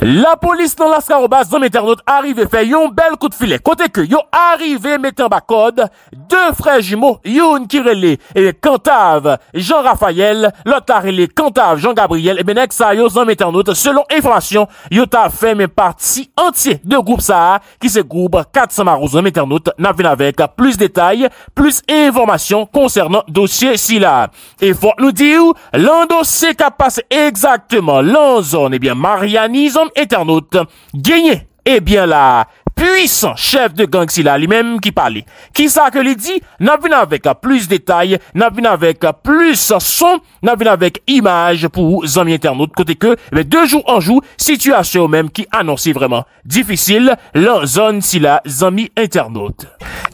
La police dans l'ascarobas dans l'internaute arrive fait un bel coup de filet. Côté que yo arrivé mettant bas code, deux frères jumeaux, youn qui relè et Kantav Jean-Raphaël, l'autre relè Kantav Jean-Gabriel et Benek ça yo dans l'internaute selon information, yo ta fait même partie entier de groupe ça qui se groupe 400 marous dans l'internaute Navine avec plus détails, plus informations concernant dossier si là. Et faut nous dire l'endossé qu'a passé exactement l'en zone et bien Mariani zone internaute gagné et bien là puissant chef de gang si là lui-même qui parlait. Qui ça que lui dit? Navine avec plus détails, Navine avec plus son, Navine avec image pour amis internautes côté que mais de jour en jour situation même qui annonçait vraiment difficile la zone si là amis internautes.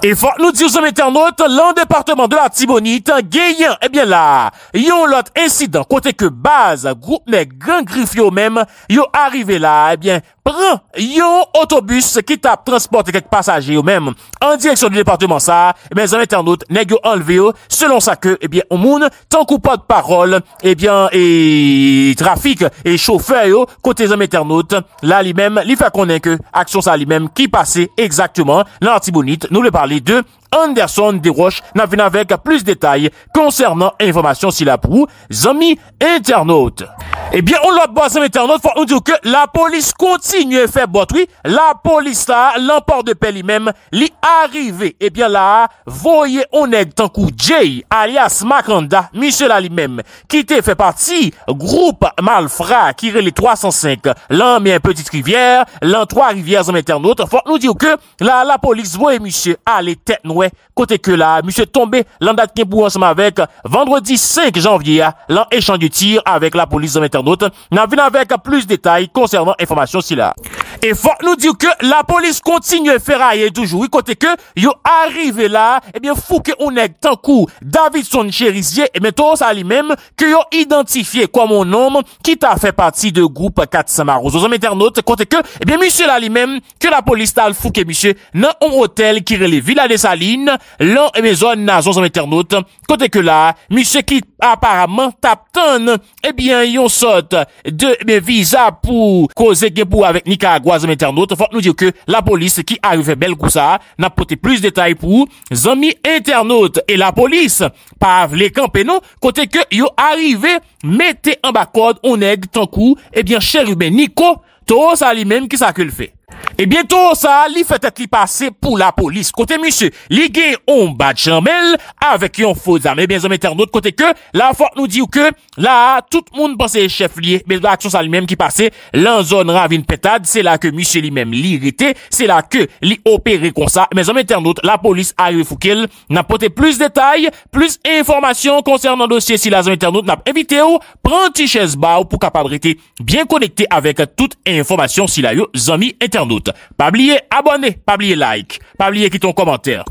Et faut nous dire aux internautes, l'en département de la Tibonite, gagnant, eh bien là, yon l'autre incident, côté que base, groupe mais grand griffio même, yon arrivé là, eh bien, prend yon autobus qui tape transporter quelques passagers ou même, en direction du département ça, eh bien, les internautes, nèg yo enlevé yo, selon ça que, eh bien, au monde, tant qu'on pas de parole, eh bien, et trafic, et chauffeur yo, côté les internautes, là, lui-même, lui fait connaître que, action ça lui-même, qui passait exactement, dans la Tibonite, nous le parlons. Les deux, Anderson Desroches, n'a venu avec plus de détails concernant information s'il a pour amis internautes. Eh bien, on l'a bossé internautes, faut nous dire que la police continue à faire botterie. La police là, l'emport de paix lui-même, l'y arrivé. Eh bien là, voyez, on est tant coup Jay, alias Makanda, monsieur là lui-même, qui te fait partie, groupe Malfra, qui est les 305, l'an mais petite rivière, l'an trois rivières en internautes. Faut nous dire que là, la police, voyez, monsieur, les têtes nouées, côté que là, monsieur tombé, l'an date qui pour ensemble avec, vendredi 5 janvier, l'an échange du tir avec la police en internaute, n'a vu avec plus de détails concernant information si là. Et faut nous dire que la police continue à ferrailler toujours, côté que, yo arrivé là, eh bien, fou que on est tant coup, Davidson Cherizier, et bien, Thoros à lui-même, que yo identifié comme un homme, qui t'a fait partie de groupe 400 marous aux hommes internautes, côté que, eh bien, monsieur là lui-même, que la police t'a le fou que monsieur, dans un hôtel qui relève Villa des Salines, l'an et mes zones nazons en internautes, côté que là, monsieur qui apparemment taptonne, eh bien, yon sorte de visa pour causer pour avec Nicaragua en internautes. Faut nous dire que la police qui arrive bel coup ça, n'a porté plus de détails pour amis internautes. Et la police, pas les camper non, côté que yon arrivé, mettez en bas code, on est tant coup, eh bien, chérubin Nico, Thoros ça lui-même qui ça que le fait. Et bientôt, ça, li fait être li passer pour la police. Côté monsieur, li gen on bat chamel avec yon faux arme. Et bien, zom internaute, côté que, la faut nous dit que, là, tout le monde pense chef lié. Mais l'action ça lui-même qui passait, l'en zone ravine pétade, c'est là que monsieur lui-même l'irrité, c'est là que li opéré comme ça. Mais zom internaute, la police arrive foukel, n'a porté plus de détails, plus d'informations concernant le dossier si la zom internaute n'a évité ou, prend ti chaise bar pour capable rester bien connecté avec toute information si la yo, zombie internaute. Pas oublier abonner, pas oublier like, pas oublier quitter ton commentaire.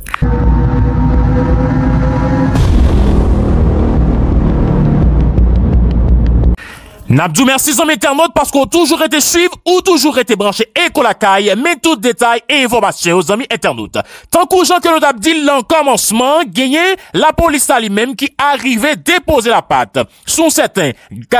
Nabdou, merci aux internautes parce qu'on toujours été suivre ou toujours été branché Ecolakaï, mais tout détail et information aux amis internautes. Tant que Jean que l'on dit l'en commencement, gagné, la police à lui-même qui arrivait déposer la patte. Sont certains,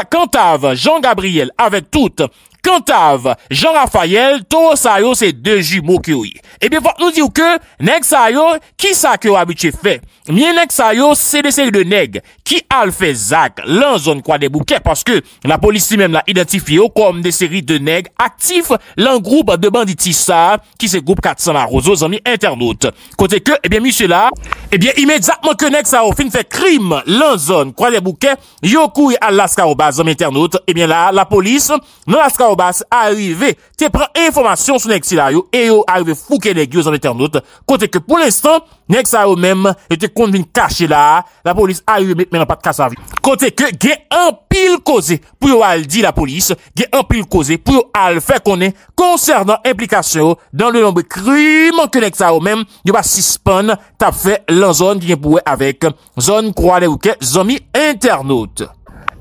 Kantav Jean-Gabriel avec toute Kantav Jean-Raphaël, Thoros c'est deux jumeaux qui oui. Eh bien, faut nous dire que, Nexario, qui ça que habitué fait? Mien Nexario, c'est des séries de nègres qui a fait Zach, l'en zone quoi des bouquets, parce que la police même l'a identifié comme des séries de nègres actifs, l'en groupe de bandits ça, qui se groupe 400 marosos, amis internautes. Côté que, eh bien, monsieur là, eh bien, immédiatement que Nexario fin fait crime, l'en zone quoi des bouquets, yo couille à l'ascarobas, amis internautes, eh bien là, la police, non l'ascarobas, arrivé, te prend information sur Nexario et yo arrivé fouquer les gueux en internaute. Côté que pour l'instant, Nexario même, était convaincu caché là, la police arrive maintenant pas de casse à vie. Côté que, gen un pile causé pour yo al dit la police, gen un pile causé pour yo al fait connaître concernant implication dans le nombre de crimes que Nexario même, yo va suspendre, t'as fait la zone qui est pour avec zone croix des bouquets, zombie internaute.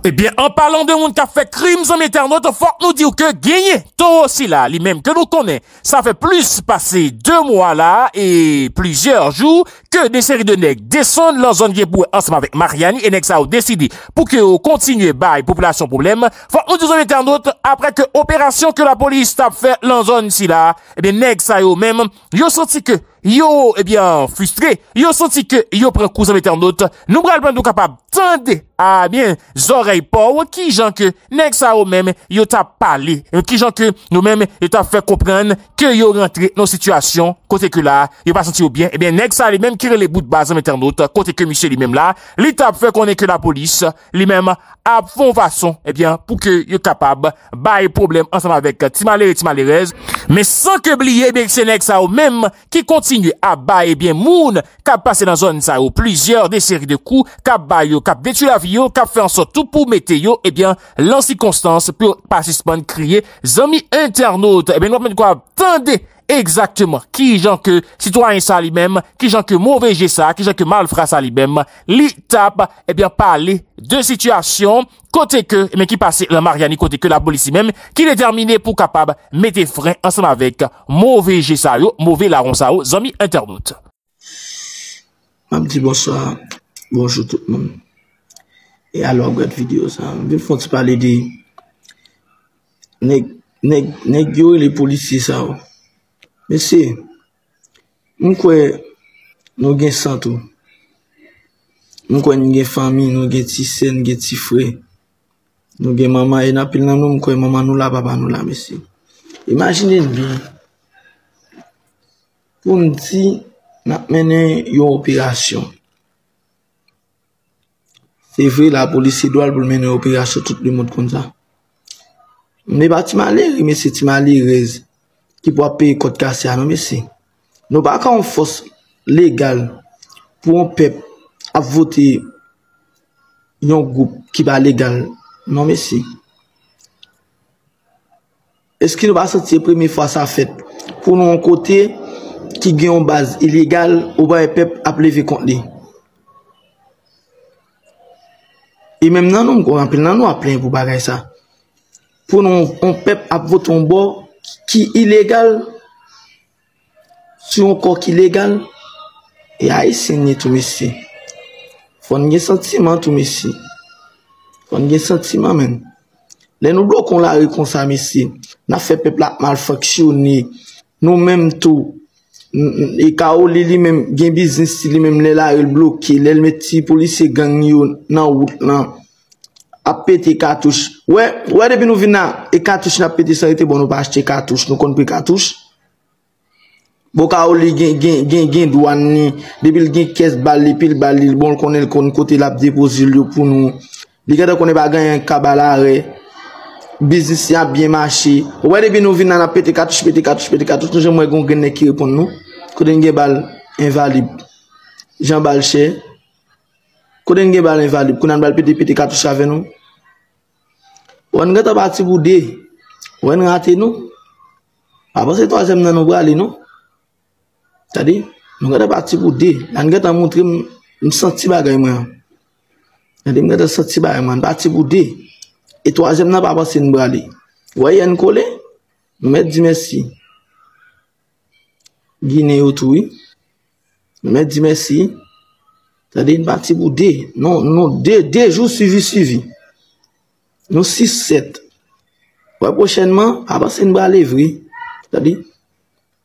Eh bien, en parlant de monde qui a fait crimes en internaute, faut nous dire que gagné Thoros aussi là, lui-même que nous connaît, ça fait plus passer 2 mois là et plusieurs jours que des séries de nègres descendent leur zone pour ensemble avec Mariani et Nexario décidé pour que continue bail population problème. Faut nous dire en internaute après que opération que la police a fait dans zone si là, eh bien Nexario même, yo senti que yo eh bien frustré, yo senti que yo prend coup en internaute, nous bral nous capable tendez à bien oreilles pauvres qui gens que Nexario même yo t'a parlé, qui gens que nous même yo t'a fait comprendre que yo rentré dans situation côté que là, yo pas senti bien. Eh bien Nexario même qui les bouts de base en internaute côté que monsieur lui-même là, lui t'a fait qu'on est que la police lui-même a fond façon eh bien pour que yo capable bail problème ensemble avec Timalerez et Timalerez, mais sans que oublier bien c'est Nexario même qui continue à bailler bien moun cap passer dans zone ça ou plusieurs des séries de coups cap bailler cap détruit la vie cap fait en sorte tout pour mettre yo eh bien l'en circonstance pour pas suspendre crier amis internautes eh bien nous quoi attendez exactement qui gens que citoyen ça lui-même qui gens que mauvais j'ai ça qui gens que Malfra ça lui-même li tape eh bien parler de situation côté que mais qui passait la Mariani côté que la police même qui déterminé pour capable mettre frein ensemble avec mauvais j'ai ça yo mauvais larron ça yo amis internautes. M'a dit bonsoir, bonjour tout le monde. Et alors, cette vidéo, ça, il faut parler de nègres et les policiers, ça. Mais c'est, nous croyons, nous avons ça tout. Nous croyons, nous avons famille, nous avons petits sœurs, nous avons petits frères. Nous avons maman, et nous croyons, maman, nous là, papa, nous là, monsieur. Imaginez bien, pour nous dire, nous avons mené une opération. C'est vrai, la police doit pour mener opération tout le monde comme ça. On n'est pas Timalerez, mais c'est Timalerez qui peut payer code cassé à nous, messieurs. Nous n'avons pas une force légale pour un peuple à voter un groupe qui va légal. Non, messieurs. Est-ce que nous va sentir la première fois ça fait pour nous un côté qui a une base illégale ou un peuple à lever contre lui? Et même nan nous, on appelle nan nous à plein pour bagarre ça. Pour nous, on peuple à voter un bord qui illégal, sur un corps qui illégal, et haïtien n'est tout messie. Faut nous sentiment tout messie. Faut nous sentiment même. Les nous bloquons la rue comme ça messie. N'a fait peuple à malfonctionner. Nous même tout. Et quand les même gain business les même là il bloqué les metti policiers gang yo nan route là a pété cartouche ouais depuis nous vinna et cartouche n'a pété ça était bon nous pas acheter cartouche nous connait pas cartouche bon quand les gain douane ni depuis le gain 15 balles puis le balle bon connait le côté l'a déposer pour nous les gars connait pas gain cabalare business a bien marché. Ouais, depuis nous venons à la pété cartouche, nous j'aimerais qu'on gagne qui répond nous. Qu'on gagne balle invalide. Jean Balcher. Qu'on gagne balle invalide. Qu'on a balle pété cartouche avec nous. On gâte parti pour deux. On rate nous. Après c'est troisième dans nos bras les non. C'est-à-dire, nous gâte parti pour deux. On gâte à montrer me senti bagaille moi. C'est-à-dire me gâte senti bagaille moi parti pour deux. Et troisième n'a pas passé une bralée. Vous voyez, un collé, nous mettons du merci. Guinée autoui, nous mettons du merci. C'est-à-dire une partie pour deux. Non, deux jours suivis. Nous 6-7. Ouais, prochainement, à passer une bralée vraie. C'est-à-dire,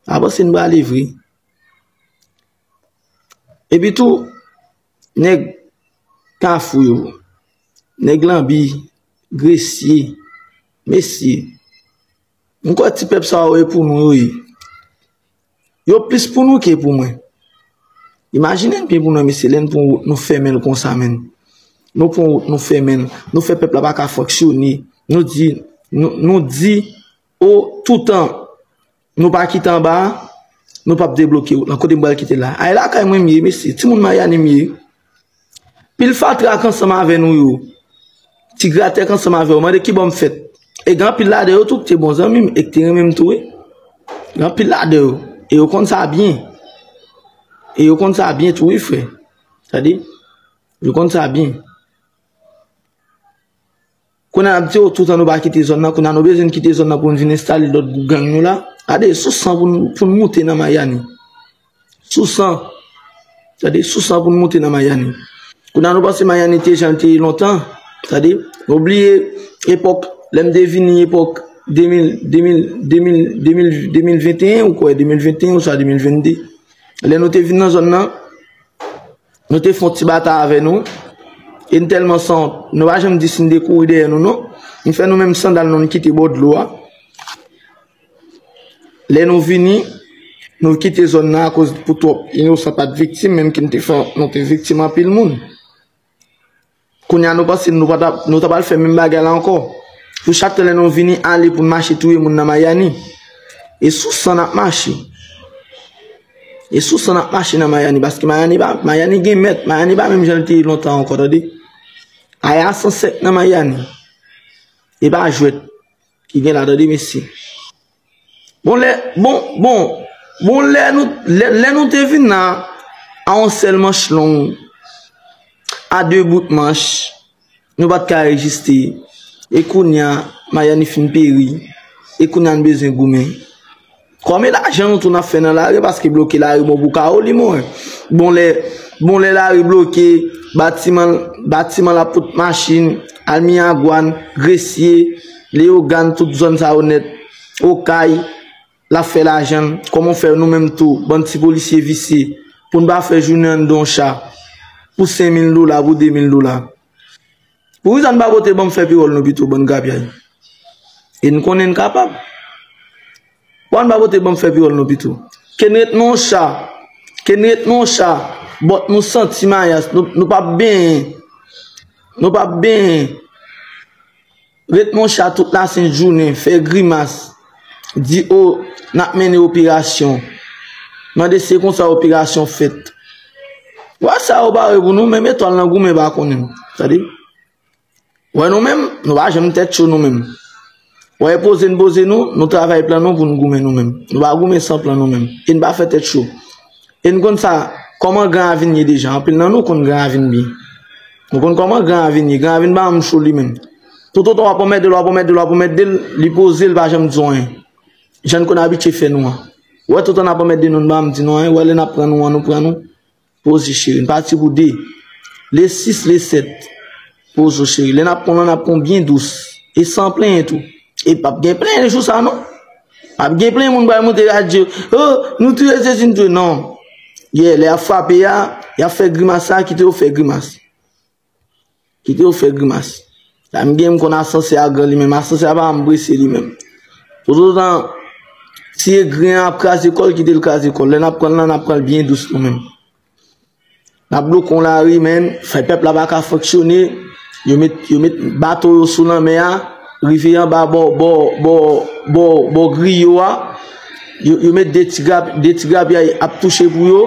à passer une bralée vraie. Et puis tout, nèg kafou, nèg lambi. Gressier, messieurs, nous quoi petit peuple ça ouais pour nous oui. Yo plus pour nous que pour moi. Imaginez bien pour nous messieurs, pour nous fermer le consommer. Nous pour nous fermer, nous fait peuple là pas fonctionner. Nous dit au tout temps nous pas quitter en bas, nous pas débloquer la côté moi quitter là. Ah là quand moi messieurs, tout monde Mariani mieux. Pile fatraque ensemble avec nous yo. Ti gratter quand ça m'a vu, on m'a dit qui bon fait. Et grand pile là de tout tes bons amis et tes même tout. Grand pile là de et on compte ça bien. Et on compte ça bien tout frère. C'est-à-dire, je compte ça bien. qu'on a dit tout en nous pas quitter zone là, qu'on a nos besoin quitter zone là pour venir installer d'autres gangs là. Allez, sous-sang pour monter dans Mariani. Sous-sang. C'est-à-dire sous-sang pour monter dans Mariani. Qu'on a nous passé Mariani était gentil longtemps, c'est-à-dire oublier époque, l'aime deviner époque 2021 ou quoi, 2021 ou ça 2022. Les nous venus dans zone là. Nous te font petit bataille avec nous. Et tellement sans, nous va jamais décider de courir derrière nous, non. Nous faisons nous-mêmes sans d'aller nous quitter bord de loi. Les nous venus, nous quitter zone là à cause de poutre. Ils ne sont pas de victimes, même qu'ils ne sont pas victimes à pile monde. Qu'on y a nous passé, nous n'avons pas fait même bagarre encore. Pour chaque les nous venus aller pour marcher tout le monde dans Mariani. Et sous ça n'a marché. Et sous ça n'a marché dans Mariani parce que Mariani gagne mettre, Mariani pas même j'étais longtemps encore dit. Aya 107 dans Mariani. Et pas jouer qui vient là dit Messi. Bon les nous te vinn là en seulement manche long à deux bouts de manche. Nous pas ka résister. Et kounya Mariani fin péri. Et kounya besoin gourmet. Comme l'argent nous tourne à faire dans la rue parce que bloqué la rue mon boucao limon. Bon les la rue bloqué bâtiment la pote machine Almiagouane Gressier Léogane toute zone ça honnête Okaï la fait l'argent comment faire nous même tout bon petit policier vissé pour ne pas faire journée en don chat pour $5,000 ou $2,000 pour vous en pas voter bon faire piole nous plutôt bon gabier et nous connaissons capable. On va voter bon faire viol non plutôt. Kenret mon chat, bot nous sentiments nous pas bien. Ret mon chat toute la sainte journée fait grimace. Dit oh n'a mené opération. Dans des c'est comme ça opération faite. Wa ça au barre pour nous même étoile dans goumé ba connait. C'est-à-dire ouais nous même nous va jamais tête sur nous même. Ou est posé nous travaillons plan nous pour nous gommer nous-mêmes. Nous va gommer sans plan nous-mêmes. Et ne pas faire tête chaud. Et nous comme ça comment grand avenir déjà en pile dans nous qu'on grand avenir bien. Nous connaissons comment grand avenir pas am chaud lui-même. Tout on va promettre de loi lui poser le va jamais dire rien. Je ne connais habitué faire nous. Ouais tout on a promettre de nous pas am dire non, ouais les n'a prend nous poser chéri, une partie pour deux. Les 6 les 7 pose chéri. Les n'a prend bien douce et sans plein et tout. Et pas bien plein les choses ça non. Pas bien plein mon bail monter à Dieu. Oh, nous tous les une deux non. Yeah, les a frappé ya, il a fait grimace ça qui te fait grimace. La game qu'on a censé à grand lui-même, censé à pas embrasser lui-même. Tout autant si grand après à l'école qui te le case école, on apprend bien doucement même. La bloquons la rue même, fait peuple là pas qu'à fonctionner, yo met bateau sous la mer. Rivière en bas, bon, griot, ils mettent des tigres, ils ont touché pour eux.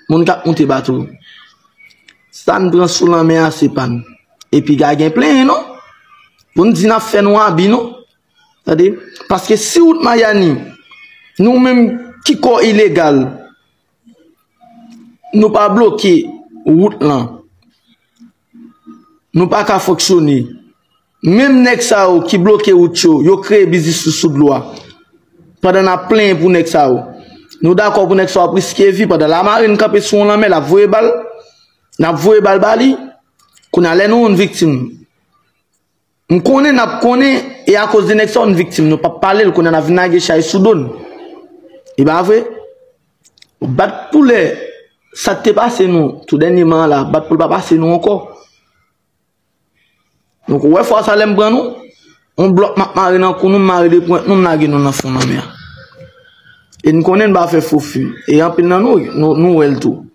mon cap monte bateau. Ça ne prend souvent mais à Sipan. Et puis, il y a plein, non? Pour nous dire, fait nous habits, non? C'est-à-dire, parce que si nous Mariani, nous-mêmes, qui est illégal, nous pas bloqué route là. Nous pas qu'à fonctionner. Même Nexario qui bloque Ucho, yo crée business sous de loi. Pendant la plein pour Nexario. Nous d'accord pour Nexario pour ce qui est vie pendant la marine capé sur la mer la voie balle. N'a voie balle bali qu'on a nous une victime. Nous connaît n'a connaît et à cause de Nexario une victime nous pas parler qu'on a vinagre chez Soudan. Et ben vrai. Bat poulet ça t'est passé nous tout dernièrement là, bat poulet pas passé nous encore. Donc, ouais, faut ça l'aime prendre nous. On bloque ma marine en nous, marie de pointe, nous n'avons pas fond la mer. Et nous connaissons pas faire faux fumé. Et en pile dans nous, elle tout.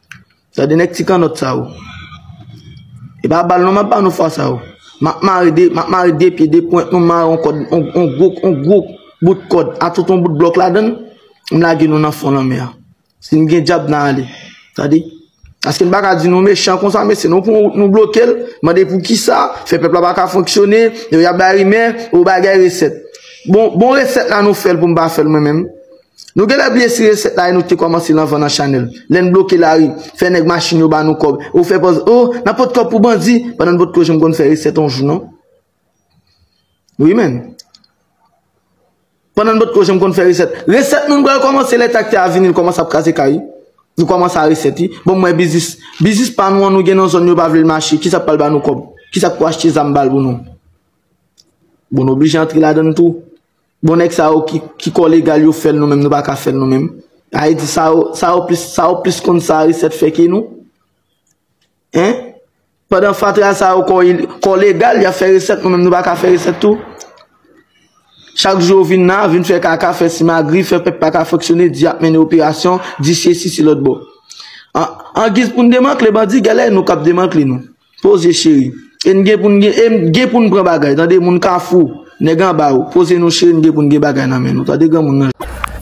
Ça donne un petit canot ça. Et pas balle, non, pas nous faire ça. m'a des pieds, des points, on gros bout de code, à tout ton bout de bloc là-dedans, on l'a dit, nous n'en fond dans la mer. C'est une diable dans l'aller. C'est-à-dire, parce que nous ne dit nous méchants comme ça, mais c'est nous pour nous bloquer, demander pour qui ça, fait peuple là pas fonctionner, il y a des rimes, ou des recettes. Bon recette là nous fait pour nous faire moi-même. Nous avons blessé cette là nous avons commencé l'enfant dans la channel. L'en bloqué la rue, fait une machine au bas nous cob. Ou fait pose, oh, n'importe quoi pour bandit, pendant votre que je me faire recette en jour, non? Oui, même. Pendant votre que je me faire recette. Recette, nous allons commencer les tactiques à venir, nous commençons à casser caille. Nous commençons à recette. Bon, moi, business. Business, par nous, nous avons zone, nous pas le marché. Qui s'appelle bas nous cob? Qui s'appelle acheter Zambal pour nous? Bon, nous obligé d'entrer là-dedans tout. Bon Nexario qui collègue à lui fait nous-mêmes, nous ne pouvons pas faire nous-mêmes. Haïti, ça a plus qu'on ça, recette fait que nous. Hein? Pendant Fatra, ça a collègue à lui fait recette, nous-mêmes, nous ne pouvons pas faire recette tout. Chaque jour, vient faire caca, faire simagri, faire pepa, pas fonctionner, dit mener opération, dit si l'autre bord. En guise pour nous démanteler, les bandits, galère, nous cap démanteler nous. Posez chérie. Et nous pour nous prendre bagaille, dans des mouns kafou. Posez-nous chez nous pour nous bagager dans nous. T'as des gars, mon ange.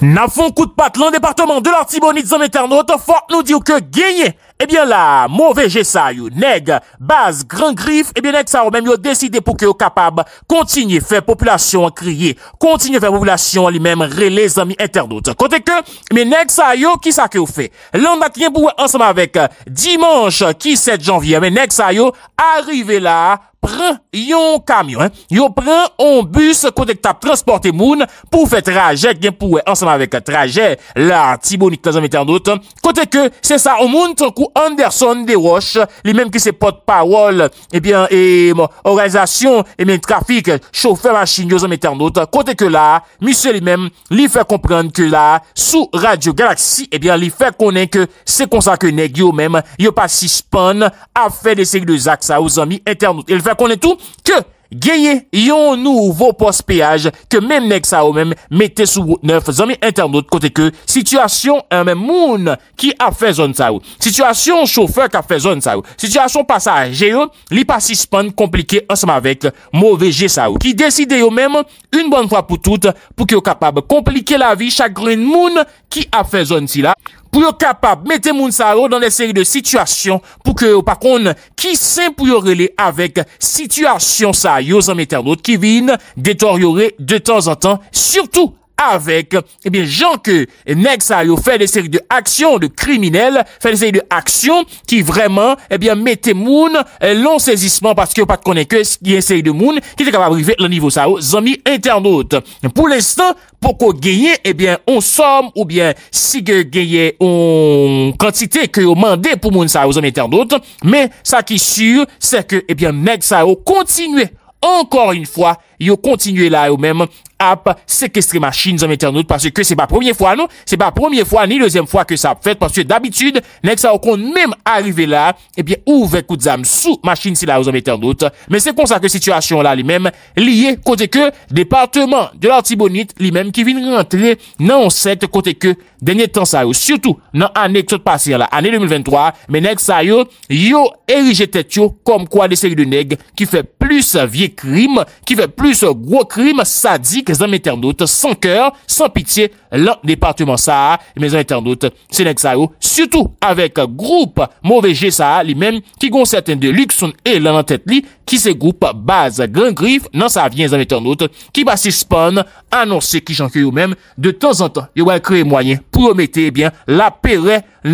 N'a font coup de patte, le département de l'Artibonite, zone internaute, fort nous dit que gagner. Eh bien là, mauvais Gessa, you, nèg, base, grand griffe, eh bien nèg ça, même yo décidé pour que yo capable, continuer faire population crier, continuer faire population lui-même, relais amis internautes. Côté que, mais nèg ça, yo, qui ça que yo fait? L'on a rien pour ensemble avec, dimanche, qui 7 janvier, mais nèg ça, yo, arrivé là, prend yon camion, hein? Yo prend un bus côté tap transporter moun pour faire trajet gen pour ensemble avec trajet la Tibonite dans internaute côté que c'est ça au moun tant coup Anderson Desroches lui même qui c'est porte-parole et bien et organisation et bien trafic chauffeur machine dans internaute côté que là monsieur lui même lui fait comprendre que là sous Radio Galaxy et bien lui fait connaître que c'est comme ça que nèg yo même yo pas suspend à faire des séries de zack ça aux amis internautes il fait qu'on est tout que gagner yon nouveau poste péage que même nèg ça ou même mettez sous route 9 amis internautes côté que situation un même moun qui a fait zone ça ou situation chauffeur qui a fait zone ça ou situation passager li pas suspend compliqué ensemble avec mauvais G ça ou qui décide yo même une bonne fois pour toutes pour que capable compliquer la vie chaque green moun qui a fait zone si là pour capable mettez moun sa dans des séries de situations pour que par contre qui sait pour relayer avec situation ça yo en internaute qui viennent détériorer de temps en temps surtout avec eh bien gens que nèg ça yo fait des séries de actions de criminels fait des séries de actions qui vraiment eh bien mettez moun long saisissement parce que pas de connaître que il y a une série de moun qui est capable arriver le niveau ça amis internautes pour l'instant pour qu'on gagne, eh bien, on somme, ou bien, si que gagne, on quantité que on mandé pour moun sa, aux hommes internautes. Mais, ça qui est sûr, c'est que, eh bien, nèg sa, on continue, encore une fois, yo continue là, eux même, à séquestrer machines aux hommes internautes, parce que c'est pas première fois, non? C'est pas première fois, ni deuxième fois que ça fait, parce que d'habitude, nèg sa, on compte même arriver là, eh bien, ouvre coup d'âme sous machine si là, aux hommes internautes. Mais c'est comme ça que situation là, lui-même, liée, côté que, département de l'Artibonite, lui-même, qui vient rentrer dans cette côté que, dernier temps ça, surtout, dans l'année qui passe là, année 2023, mais nèg sa yo érigé tête yo, comme quoi des séries de nèg, qui fait plus vieux crime, qui fait plus gros crime sadique, les hommes internautes, sans cœur, sans pitié, le département ça, les internautes, c'est nèg sa yo, surtout avec groupe mauvais G ça, lui-même, qui ont certains de luxon et l'en tête li, qui se groupe base grand griffe, non ça vient les internautes, qui va suspendre, annoncer qui j'en eux même, de temps en temps, ils vont créer moyen pour mettre, eh bien, la paix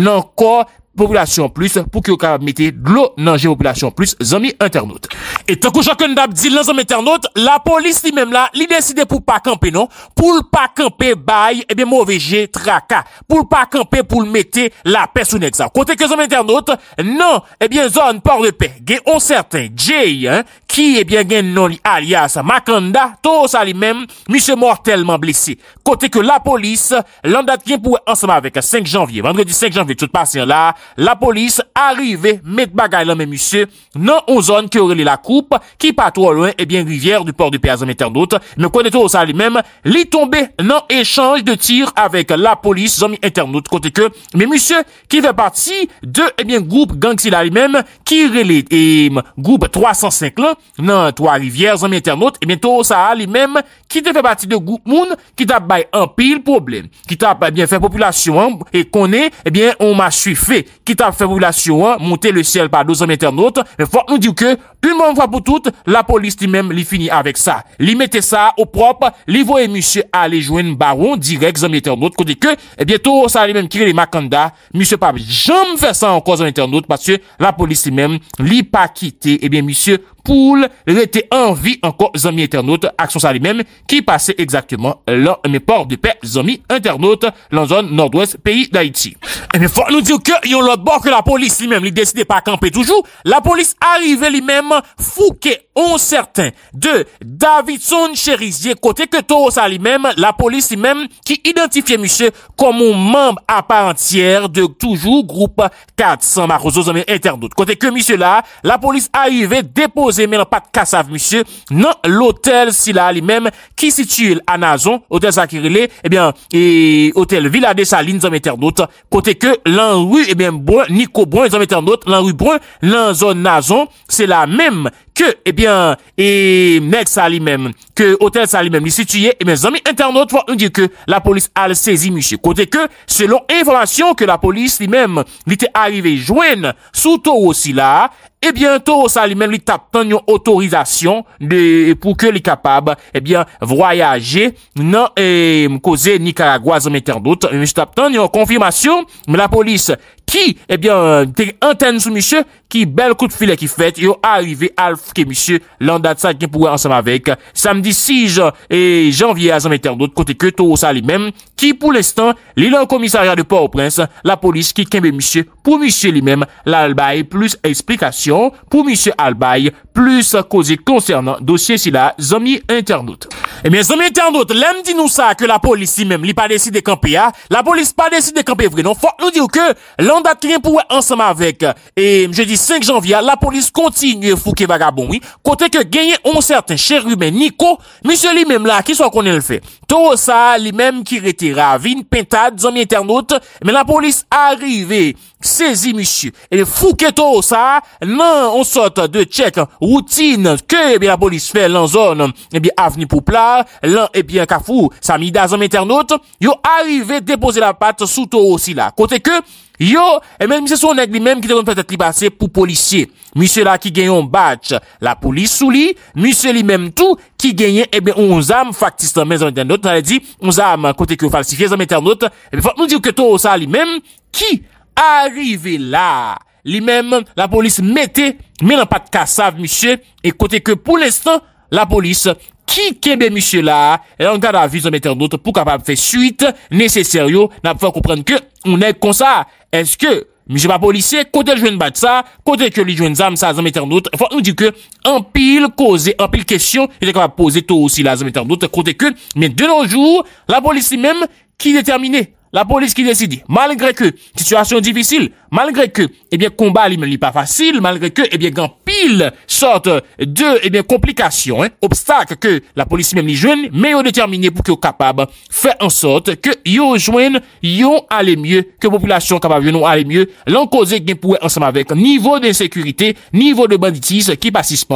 encore population plus, pour que vous mettez de l'eau dans la population plus, amis internautes. Et tant que chacun d'ab dit, les hommes internautes, la police lui-même là, lui décide pour pas camper, non? Pour pas camper, bail, eh bien, mauvais jeu, tracas. Pour pas camper, pour mettre la paix sous nèg ça. Côté que les hommes internautes, non, eh bien, zone port de paix. Gen on certain, Jay, hein, qui, eh bien, gen non, alias, Makanda, Thoros lui-même, monsieur mortellement blessé. Côté que la police, l'on date pour ensemble avec 5 janvier, vendredi 5 janvier, tout passé là, la police arrivait mettre bagaille là, mais monsieur, non, on zone qui aurait la coupe, qui pas trop loin, et bien, rivière du port de Péazam internaute. Mais connaît-on ça lui-même, l'y tombé, non, échange de tir avec la police, zombie internaute, côté que, mais monsieur, qui fait partie de, eh bien, groupe Gangsila lui-même, qui relève, et, groupe 305 là, non, trois rivières, zombie internaute, et bien, tout ça lui-même, qui fait partie de groupe Moun, qui t'a bail un pile problème, qui t'a, eh bien, fait population, hein, et qu'on est, eh bien, on m'a suivi, qui t'a fait population, hein, monter le ciel par 2 hommes internautes, mais faut nous dire que, une bonne fois pour toutes, la police lui-même, lui finit avec ça. Lui mettait ça au propre, lui voyait monsieur aller joindre baron, direct, hommes internautes, côté que, eh bien, tout ça lui-même, qui est les Makanda, monsieur pas jamais fait ça encore aux internautes, parce que la police lui-même, lui pas quitté, eh bien, monsieur, pour rester en vie encore amis internautes, action ça lui-même, qui passait exactement là, mes ports de paix, amis internautes, dans la zone nord-ouest, pays d'Haïti. Eh bien, faut nous dire que, yon l'autre bord que la police lui-même, lui décidait pas camper toujours, la police arrivait lui-même, fouquet, on certain, de Davidson Cherizier, côté que Thoros à lui-même, la police lui-même, qui identifiait monsieur comme un membre à part entière de toujours groupe 400 Marosos, amis internautes. Côté que monsieur là, la police arrivait, déposait mais non pas de cassave, monsieur, non, l'hôtel, si là, lui-même, qui situe à Nazon, hôtel Zakirilé, eh bien, et hôtel Villa des Salines, hommes internautes, côté que, l'en rue, eh bien, Brun, Nico Brun, hommes internautes, l'en rue Brun, l'en zone Nazon, c'est la même que, eh bien, et Nexario lui-même, que hôtel ça lui-même, lui situé, eh bien, hommes internautes, faut nous dire que la police a le saisi, monsieur, côté que, selon information que la police lui-même, lui était arrivé joindre sous Toro si là, eh bien, Thoros à lui-même, lui tape une autorisation de, pour que les capables, eh bien, voyager, non, et, causer Nicaragua, hommes internautes. Mais je tape une confirmation, mais la police, qui, eh bien, t'es antenne sous monsieur, qui bel coup de filet qui fait, yo arrivé à l'fouquer monsieur, l'andate ça qui pourrait ensemble avec, samedi 6 et janvier à hommes internautes, côté que Thoros à lui-même, qui, pour l'instant, l'île en commissariat de Port-au-Prince, la police qui kembe monsieur, pour monsieur lui-même, l'albaï plus explication, pour monsieur Albay, plus causé concernant dossier si la zombie internaute. Eh bien, zombie internaute, l'aime dit nous ça que la police même, li pas décide de camper, la police pas décide de camper vrai, non, faut nous dire que, l'andate rien pour ensemble avec, et jeudi 5 janvier, la police continue fouquer vagabond, oui, côté que gagné un certain cher humain, Nico, monsieur lui-même là, qui soit qu'on le fait, tout ça, lui-même qui était ravine, pentade, zombie internaute, mais la police arrivée, saisie monsieur, et fouquet tout ça, non, on sort de check routine que eh bien la police fait l'en zone eh bien avenue Pouplar, l'an eh bien Kafou, Samida zone internaute, yo arrivé déposer la patte sous Toro aussi là. Côté que yo et même c'est son nèg lui-même qui devait peut-être lui passer pour policier. Monsieur là qui gagne un badge, la police sous lui, monsieur lui-même tout qui gagne eh bien 11 armes factices dans maison internaute, on a dit 11 armes côté que falsifié zone internaute, et bien faut nous dire que Toro ça lui-même qui arrivé là. Lui-même, la police mettait, mais n'a pas de cassave, monsieur. Et côté que, pour l'instant, la police, qui kembe monsieur là, et on garde la vie d'un internaute pour capable faire suite, nécessaire, n'a pas comprendre que, on est comme ça. Est-ce que, monsieur pas policier, côté jeune bat ça, côté que les jeunes âmes, ça, d'un internaute, faut nous dire que, en pile cause, en pile question, il est capable de poser tout aussi là, d'un internaute, côté que, mais de nos jours, la police même, qui déterminait. La police qui décide, malgré que, situation difficile, malgré que, eh bien, combat lui-même n'est pas facile, malgré que, eh bien, grand pile, sorte de, eh bien, complications, hein, obstacles que la police même les joigne, mais on déterminé pour que capable, faire en sorte que, yo joigne, yo aller mieux, que population capable, non aller mieux, l'en cause qui pourrait ensemble avec, niveau d'insécurité, niveau de banditisme, qui participent,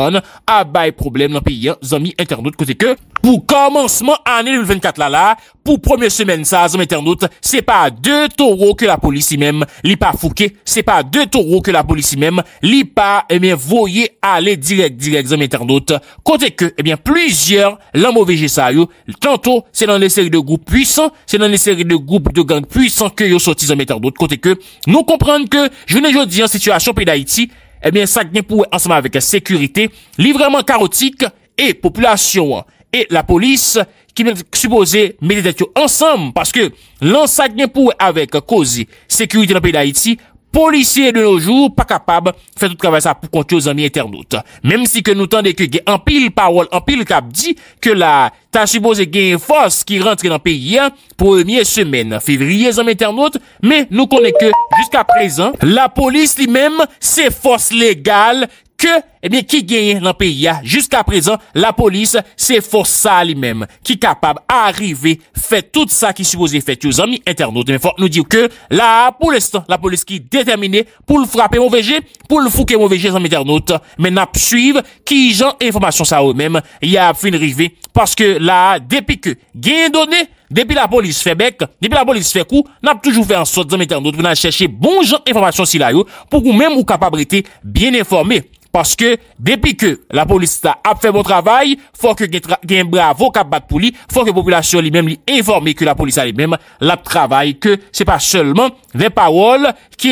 à bail problème dans le pays, amis internautes, côté que, pour commencement, année 2024 là, pour première semaine, ça, amis internautes, c'est pas deux taureaux que la police même, li pas fouqué, c'est pas deux taureaux que la police même, li pas, eh bien, voyez aller direct, hommes internautes. Côté que, eh bien, plusieurs, l'en mauvais Gessario, tantôt, c'est dans les séries de groupes puissants, c'est dans les séries de groupes de gangs puissants que yo sortis hommes internautes. Côté que, nous comprendre que, je ne jodi en situation pays d'Haïti, eh bien, ça gagne pour ensemble avec la sécurité, li vraiment chaotique, et population, et la police, qui m'est supposé mettre ensemble parce que l'ensemble pour avec cause sécurité dans le pays d'Haïti policiers de nos jours pas capables de faire tout travail ça pour compter aux amis internautes. Même si que nous tendez que y a en pile parole, en pile cap dit que la t'as supposé qu'il y a une force qui rentre dans le pays pour première semaine février amis internautes, mais nous connaissons que jusqu'à présent la police lui-même c'est force légale que, eh bien, qui gagne dans le pays, jusqu'à présent, la police, c'est force ça lui-même, qui est capable d'arriver, faire tout ça qui supposé faire, aux amis internautes. Mais faut nous dire que, là, pour l'instant, la police qui est déterminée pour le frapper mauvais G, pour le fouquer mauvais G, les amis internautes. Mais n'a pas suivre, qui j'en information ça eux-mêmes, y a fin arrivé. Parce que là, depuis que, gain donné, depuis la police fait bec, depuis la police fait coup, n'a toujours fait en sorte d'amis internautes, pour chercher bon genre information si là, pour que même ou capable d'être bien informé. Parce que, depuis que la police a fait bon travail, faut que un bravo cap bat pour lui, faut que la population lui-même lui informe que la police a lui-même la travail, que c'est pas seulement des paroles qui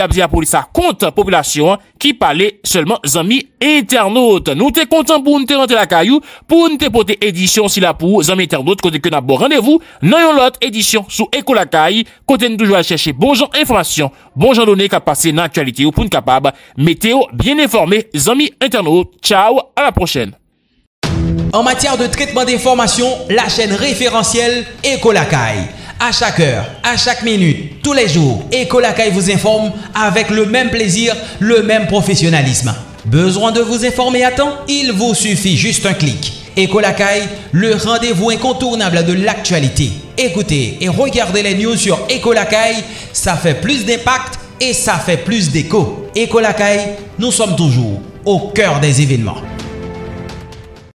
a dit la police a contre population qui parlait seulement amis internautes. Nous t'es content pour nous te rentrer la caillou, pour nous te porter édition si la pour amis internautes, côté que n'a bon rendez-vous, non yon l'autre édition sous Ecolakaï, côté nous toujours à chercher bon genre information, bon genre données qui a passé dans l'actualité ou pour nous capable, météo bien informé. Les amis internautes, ciao, à la prochaine. En matière de traitement d'informations, la chaîne référentielle Ecolakaï. À chaque heure, à chaque minute, tous les jours, Ecolakaï vous informe avec le même plaisir, le même professionnalisme. Besoin de vous informer à temps? Il vous suffit juste un clic. Ecolakaï, le rendez-vous incontournable de l'actualité. Écoutez et regardez les news sur Ecolakaï, ça fait plus d'impact et ça fait plus d'écho. Ecolakaï, nous sommes toujours au cœur des événements.